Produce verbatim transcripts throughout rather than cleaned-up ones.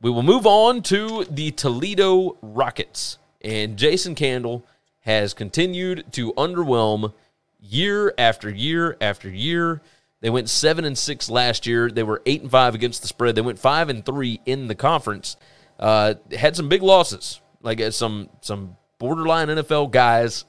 We will move on to the Toledo Rockets. And Jason Candle has continued to underwhelm year after year after year. They went seven and six last year. They were eight and five against the spread. They went five and three in the conference. Uh, had some big losses, like some some borderline N F L guys.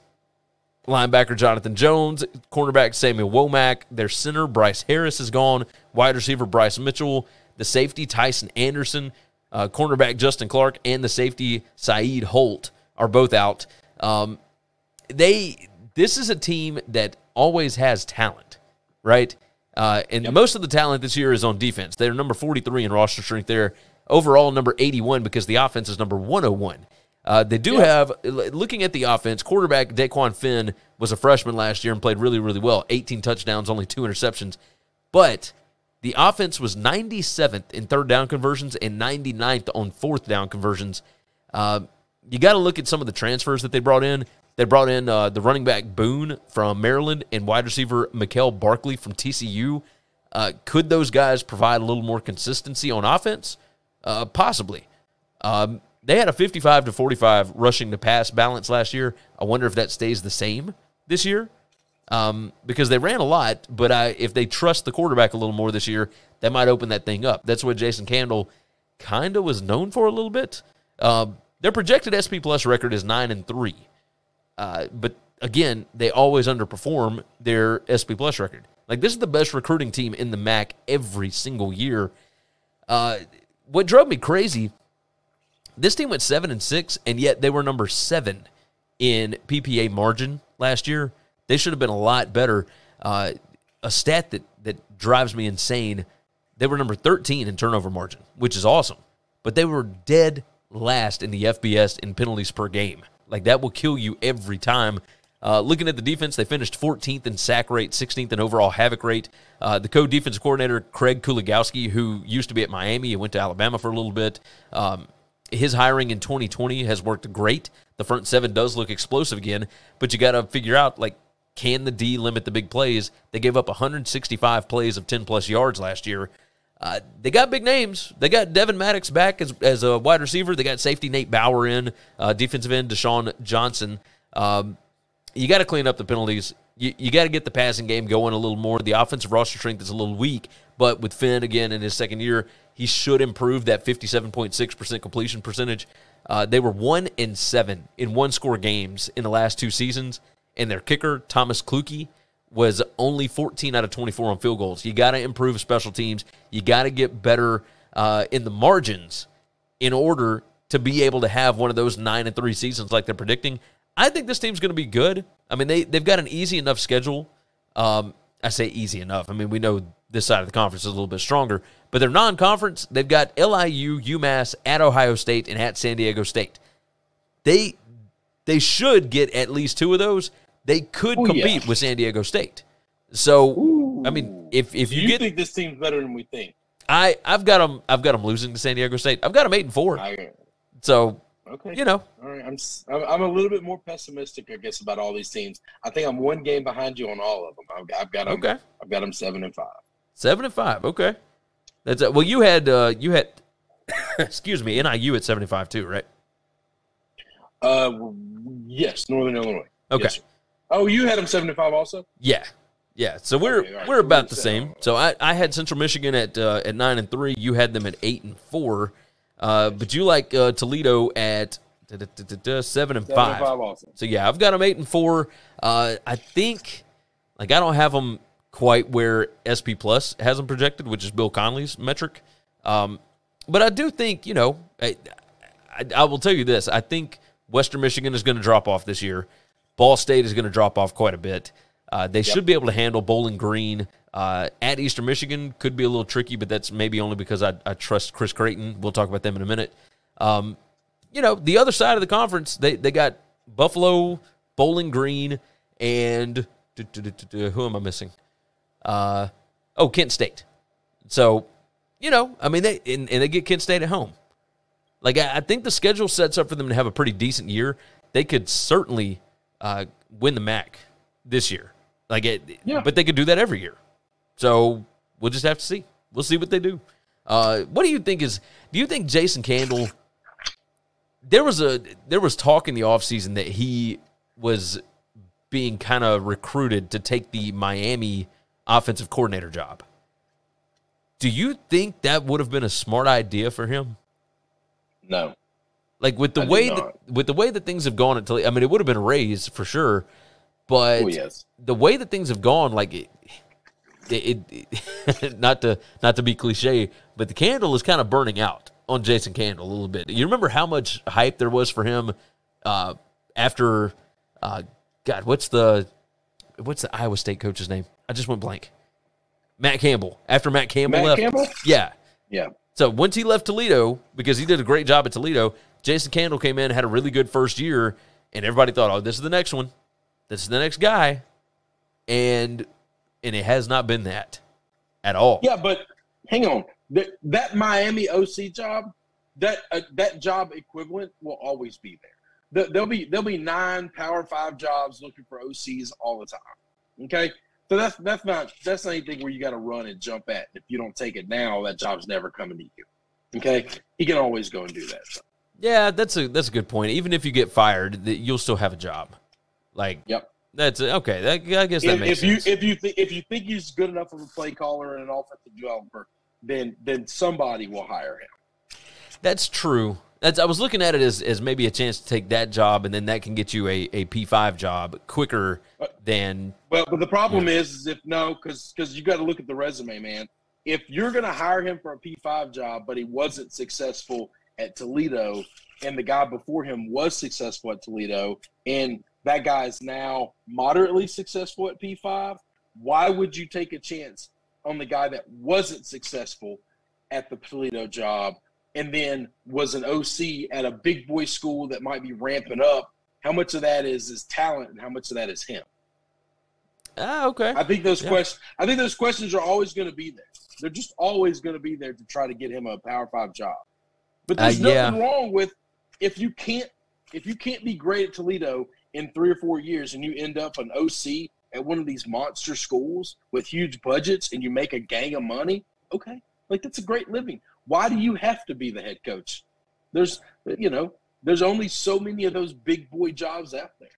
Linebacker Jonathan Jones, cornerback Samuel Womack, their center Bryce Harris is gone, wide receiver Bryce Mitchell, the safety Tyson Anderson, uh, cornerback Justin Clark, and the safety Saeed Holt are both out. Um, they this is a team that always has talent, right? Uh, and yep. most of the talent this year is on defense. They're number forty-three in roster strength. They're overall number eighty-one because the offense is number one oh one. Uh, they do have, looking at the offense, quarterback Daquan Finn was a freshman last year and played really, really well. eighteen touchdowns, only two interceptions. But the offense was ninety-seventh in third down conversions and ninety-ninth on fourth down conversions. Uh, you got to look at some of the transfers that they brought in. They brought in uh, the running back Boone from Maryland and wide receiver Mikel Barkley from T C U. Uh, could those guys provide a little more consistency on offense? Uh, possibly. Um They had a fifty-five to forty-five rushing to pass balance last year. I wonder if that stays the same this year um, because they ran a lot, but I, if they trust the quarterback a little more this year, that might open that thing up. That's what Jason Candle kind of was known for a little bit. Uh, their projected S P Plus record is nine and three, uh, but again, they always underperform their S P Plus record. Like, this is the best recruiting team in the M A C every single year. Uh, what drove me crazy... This team went seven and six, and yet they were number seven in P P A margin last year. They should have been a lot better. Uh, a stat that that drives me insane: they were number thirteen in turnover margin, which is awesome. But they were dead last in the F B S in penalties per game. Like, that will kill you every time. Uh, looking at the defense, they finished fourteenth in sack rate, sixteenth in overall havoc rate. Uh, the co-defensive coordinator Craig Kuligowski, who used to be at Miami and went to Alabama for a little bit. Um, His hiring in twenty twenty has worked great. The front seven does look explosive again, but you got to figure out, like, can the D limit the big plays? They gave up one hundred sixty-five plays of ten-plus yards last year. Uh, they got big names. They got Devin Maddox back as, as a wide receiver. They got safety Nate Bauer in, uh, defensive end Deshaun Johnson. Um, you got to clean up the penalties. You, you got to get the passing game going a little more. The offensive roster strength is a little weak, but with Finn, again, in his second year, he should improve that fifty-seven point six percent completion percentage. Uh, they were one and seven in one-score games in the last two seasons, and their kicker, Thomas Kluke, was only fourteen out of twenty-four on field goals. You got to improve special teams. You got to get better uh, in the margins in order to be able to have one of those nine and three seasons like they're predicting. I think this team's going to be good. I mean, they, they've got an easy enough schedule. Um, I say easy enough. I mean, we know this side of the conference is a little bit stronger. But their non-conference, they've got L I U, UMass, at Ohio State, and at San Diego State. They they should get at least two of those. They could oh, compete yeah. with San Diego State. So, Ooh. I mean, if if you, you get, think this team's better than we think, I I've got them I've got them losing to San Diego State. I've got them eight and four. I, so okay, you know, all right. I'm I'm a little bit more pessimistic, I guess, about all these teams. I think I'm one game behind you on all of them. I've, I've got them. Okay. I've got them seven and five. Seven and five. Okay. That's a, well. You had uh, you had, excuse me, N I U at seventy-five too, right? Uh, yes, Northern Illinois. Okay. Yes, oh, you had them seventy-five also. Yeah, yeah. So we're okay, right. we're about the same. So I, I had Central Michigan at uh, at nine and three. You had them at eight and four. Uh, but you like uh, Toledo at da, da, da, da, da, seven and seven five. And five also. So yeah, I've got them eight and four. Uh, I think, like, I don't have them quite where S P Plus has them projected, which is Bill Conley's metric. Um, but I do think, you know, I, I, I will tell you this. I think Western Michigan is going to drop off this year. Ball State is going to drop off quite a bit. Uh, they yep. should be able to handle Bowling Green. Uh, at Eastern Michigan could be a little tricky, but that's maybe only because I, I trust Chris Creighton. We'll talk about them in a minute. Um, you know, the other side of the conference, they, they got Buffalo, Bowling Green, and duh, duh, duh, duh, duh, who am I missing? Uh, oh, Kent State. So, you know, I mean, they and, and they get Kent State at home. Like, I, I think the schedule sets up for them to have a pretty decent year. They could certainly uh, win the M A C this year. Like, it, yeah. But they could do that every year. So we'll just have to see. We'll see what they do. Uh, what do you think is – do you think Jason Candle – there was a there was talk in the offseason that he was being kind of recruited to take the Miami offensive coordinator job. Do you think that would have been a smart idea for him? No. Like with the I way that, with the way that things have gone at Toledo, I mean, it would have been a raise for sure, but oh, yes. the way that things have gone, like it, it, it not to not to be cliche, but the candle is kind of burning out on Jason Candle a little bit. You remember how much hype there was for him uh, after uh, God, what's the what's the Iowa State coach's name? I just went blank. Matt Campbell. After Matt Campbell Matt left, Campbell? yeah, yeah. So once he left Toledo, because he did a great job at Toledo, Jason Candle came in, had a really good first year, and everybody thought, oh, this is the next one. This is the next guy. And and it has not been that at all. Yeah, but hang on. That, that Miami O C job, that uh, that job equivalent will always be there. There'll be, there'll be nine Power five jobs looking for O Cs all the time, okay? So that's that's not that's not anything where you got to run and jump at. If you don't take it now, that job's never coming to you, okay? He can always go and do that. So. Yeah, that's a that's a good point. Even if you get fired, you'll still have a job. Like, yep, that's okay. That, I guess that if, makes if sense. You, if you th if you think he's good enough of a play caller and an offensive developer, then then somebody will hire him. That's true. That's I was looking at it as as maybe a chance to take that job, and then that can get you a a P five job quicker than. Well, but the problem yeah. is, is if no, because because you got to look at the resume, man. If you're going to hire him for a P five job, but he wasn't successful at Toledo, and the guy before him was successful at Toledo, and that guy is now moderately successful at P five, why would you take a chance on the guy that wasn't successful at the Toledo job and then was an O C at a big boy school that might be ramping up? How much of that is is talent and how much of that is him? Ah, okay. I think those yeah. questions I think those questions are always going to be there. They're just always going to be there to try to get him a Power Five job. But there's uh, yeah. nothing wrong with if you can't if you can't be great at Toledo in three or four years and you end up an O C at one of these monster schools with huge budgets and you make a gang of money, okay, like that's a great living. Why do you have to be the head coach? There's you know there's only so many of those big boy jobs out there.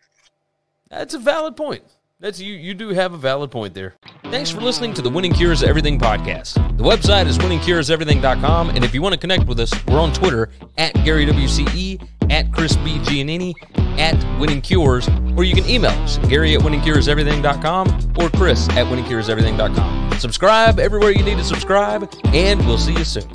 That's a valid point. That's you. You do have a valid point there. Thanks for listening to the Winning Cures Everything podcast. The website is winning cures everything dot com, and if you want to connect with us, we're on Twitter at Gary W C E, at Chris B Giannini, at Winning Cures, or you can email us Gary at winning cures everything dot com or Chris at winning cures everything dot com. Subscribe everywhere you need to subscribe, and we'll see you soon.